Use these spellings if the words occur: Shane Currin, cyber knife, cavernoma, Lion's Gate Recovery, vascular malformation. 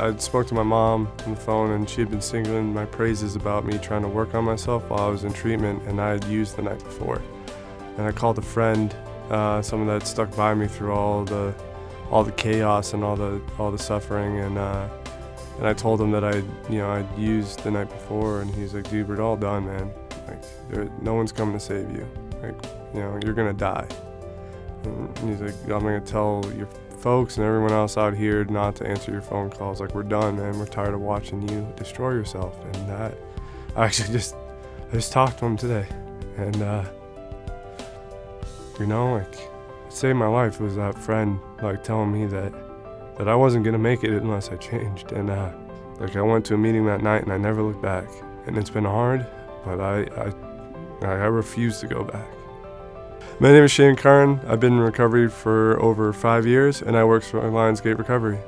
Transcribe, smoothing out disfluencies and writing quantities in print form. I spoke to my mom on the phone, and she had been singing my praises about me trying to work on myself while I was in treatment, and I had used the night before. And I called a friend, someone that stuck by me through all the chaos and all the suffering, and I told him that I'd used the night before, and he's like, "Dude, we're all done, man. Like, no one's coming to save you. Like, you know, you're gonna die." And he's like, "I'm gonna tell your folks and everyone else out here not to answer your phone calls. Like, we're done, man. We're tired of watching you destroy yourself." And that, I just talked to him today, and you know, like, it saved my life. It was that friend like telling me that I wasn't gonna make it unless I changed. And like, I went to a meeting that night and I never looked back. And it's been hard, but I refuse to go back. My name is Shane Currin. I've been in recovery for over 5 years, and I work for Lion's Gate Recovery.